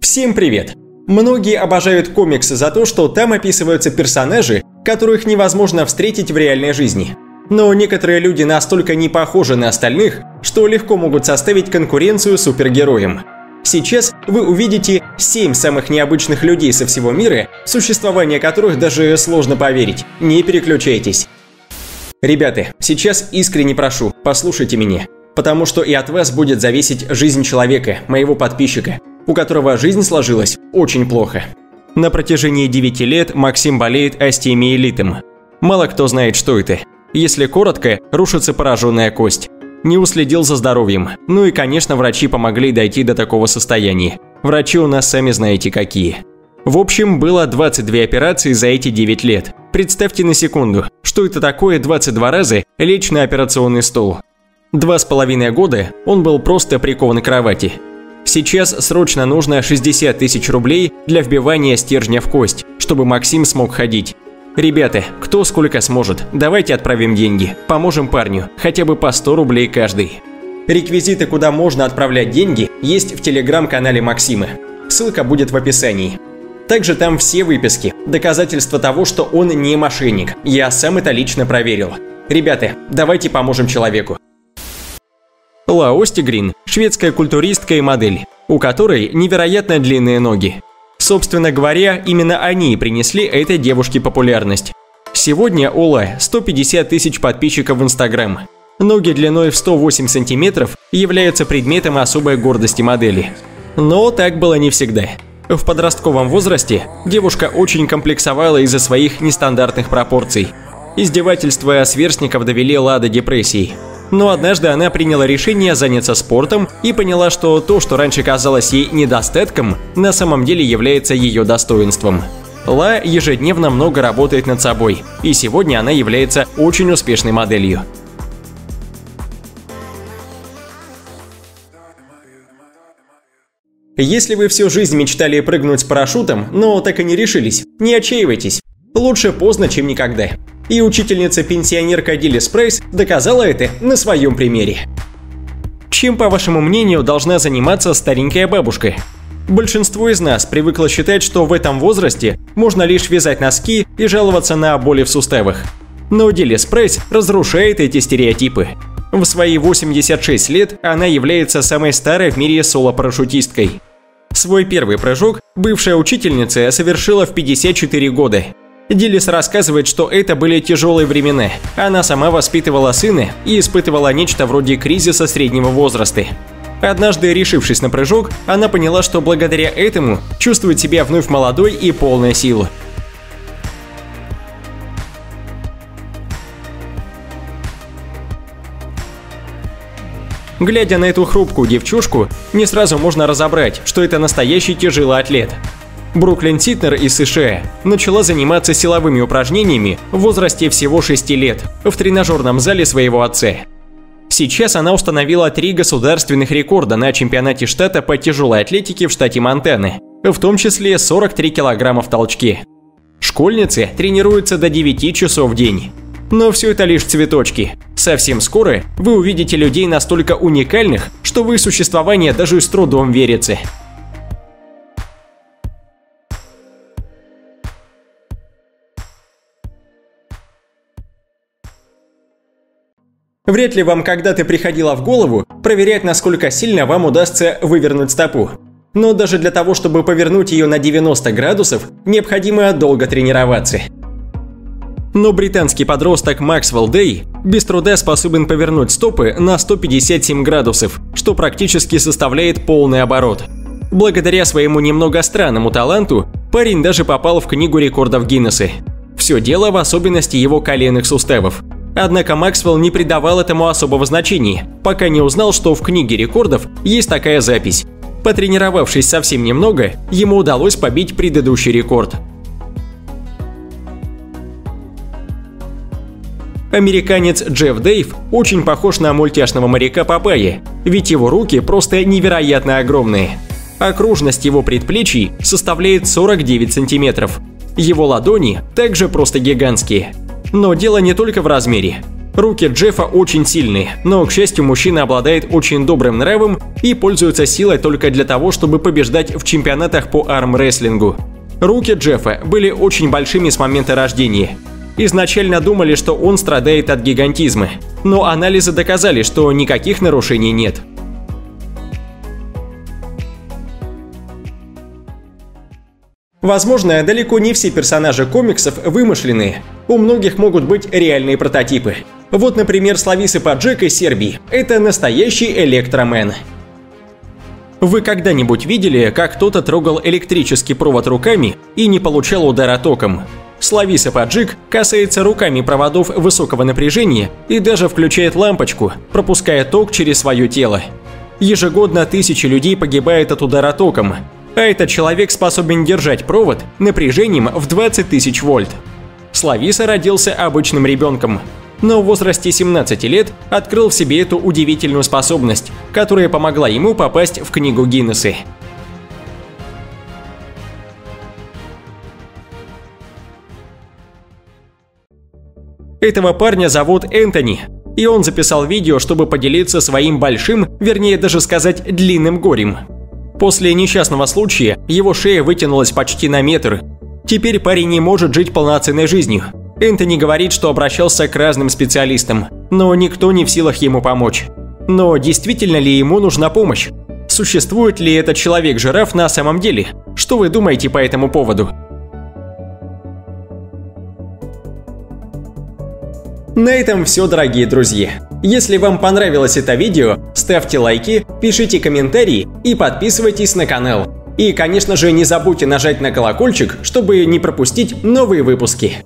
Всем привет! Многие обожают комиксы за то, что там описываются персонажи, которых невозможно встретить в реальной жизни. Но некоторые люди настолько не похожи на остальных, что легко могут составить конкуренцию супергероям. Сейчас вы увидите 7 самых необычных людей со всего мира, существование которых даже сложно поверить. Не переключайтесь. Ребята, сейчас искренне прошу, послушайте меня. Потому что и от вас будет зависеть жизнь человека, моего подписчика, у которого жизнь сложилась очень плохо. На протяжении 9 лет Максим болеет остеомиелитом. Мало кто знает, что это. Если коротко, рушится пораженная кость. Не уследил за здоровьем. Ну и, конечно, врачи помогли дойти до такого состояния. Врачи у нас сами знаете какие. В общем, было 22 операции за эти 9 лет. Представьте на секунду, что это такое 22 раза лечь на операционный стол. 2,5 года он был просто прикован к кровати. Сейчас срочно нужно 60 тысяч рублей для вбивания стержня в кость, чтобы Максим смог ходить. Ребята, кто сколько сможет, давайте отправим деньги, поможем парню, хотя бы по 100 рублей каждый. Реквизиты, куда можно отправлять деньги, есть в телеграм-канале Максима. Ссылка будет в описании. Также там все выписки, доказательства того, что он не мошенник. Я сам это лично проверил. Ребята, давайте поможем человеку. Ла Остегрин – шведская культуристка и модель, у которой невероятно длинные ноги. Собственно говоря, именно они принесли этой девушке популярность. Сегодня у Ла 150 тысяч подписчиков в Instagram. Ноги длиной в 108 сантиметров являются предметом особой гордости модели. Но так было не всегда. В подростковом возрасте девушка очень комплексовала из-за своих нестандартных пропорций. Издевательства сверстников довели Ла до депрессии. Но однажды она приняла решение заняться спортом и поняла, что то, что раньше казалось ей недостатком, на самом деле является ее достоинством. Ла ежедневно много работает над собой, и сегодня она является очень успешной моделью. Если вы всю жизнь мечтали прыгнуть с парашютом, но так и не решились, не отчаивайтесь. Лучше поздно, чем никогда. И учительница-пенсионерка Дилис Прайс доказала это на своем примере. Чем, по вашему мнению, должна заниматься старенькая бабушка? Большинство из нас привыкло считать, что в этом возрасте можно лишь вязать носки и жаловаться на боли в суставах. Но Дилис Прайс разрушает эти стереотипы. В свои 86 лет она является самой старой в мире соло-парашютисткой. Свой первый прыжок бывшая учительница совершила в 54 года. Дилис рассказывает, что это были тяжелые времена. Она сама воспитывала сына и испытывала нечто вроде кризиса среднего возраста. Однажды, решившись на прыжок, она поняла, что благодаря этому чувствует себя вновь молодой и полной силы. Глядя на эту хрупкую девчушку, не сразу можно разобрать, что это настоящий тяжелый атлет. Бруклин Ситнер из США начала заниматься силовыми упражнениями в возрасте всего 6 лет в тренажерном зале своего отца. Сейчас она установила 3 государственных рекорда на чемпионате штата по тяжелой атлетике в штате Монтана, в том числе 43 килограмма в толчке. Школьницы тренируются до 9 часов в день. Но все это лишь цветочки. Совсем скоро вы увидите людей настолько уникальных, что в их существование даже с трудом верится. Вряд ли вам когда-то приходило в голову проверять, насколько сильно вам удастся вывернуть стопу. Но даже для того, чтобы повернуть ее на 90 градусов, необходимо долго тренироваться. Но британский подросток Maxwell Day без труда способен повернуть стопы на 157 градусов, что практически составляет полный оборот. Благодаря своему немного странному таланту парень даже попал в Книгу рекордов Гиннесса. Все дело в особенности его коленных суставов. Однако Максвелл не придавал этому особого значения, пока не узнал, что в Книге рекордов есть такая запись. Потренировавшись совсем немного, ему удалось побить предыдущий рекорд. Американец Джефф Дэйв очень похож на мультяшного моряка Папайи, ведь его руки просто невероятно огромные. Окружность его предплечий составляет 49 сантиметров. Его ладони также просто гигантские. Но дело не только в размере. Руки Джеффа очень сильные, но, к счастью, мужчина обладает очень добрым нравом и пользуется силой только для того, чтобы побеждать в чемпионатах по армрестлингу. Руки Джеффа были очень большими с момента рождения. Изначально думали, что он страдает от гигантизма, но анализы доказали, что никаких нарушений нет. Возможно, далеко не все персонажи комиксов вымышленные, у многих могут быть реальные прототипы. Вот, например, Слависа Паджик из Сербии – это настоящий электромен. Вы когда-нибудь видели, как кто-то трогал электрический провод руками и не получал удара током? Слависа Паджик касается руками проводов высокого напряжения и даже включает лампочку, пропуская ток через свое тело. Ежегодно тысячи людей погибает от удара током, а этот человек способен держать провод напряжением в 20 тысяч вольт. Слависа родился обычным ребенком, но в возрасте 17 лет открыл в себе эту удивительную способность, которая помогла ему попасть в книгу Гиннесса. Этого парня зовут Энтони, и он записал видео, чтобы поделиться своим большим, вернее даже сказать длинным горем. После несчастного случая его шея вытянулась почти на метр. Теперь парень не может жить полноценной жизнью. Энтони говорит, что обращался к разным специалистам, но никто не в силах ему помочь. Но действительно ли ему нужна помощь? Существует ли этот человек-жираф на самом деле? Что вы думаете по этому поводу? На этом все, дорогие друзья. Если вам понравилось это видео, ставьте лайки, пишите комментарии и подписывайтесь на канал. И, конечно же, не забудьте нажать на колокольчик, чтобы не пропустить новые выпуски.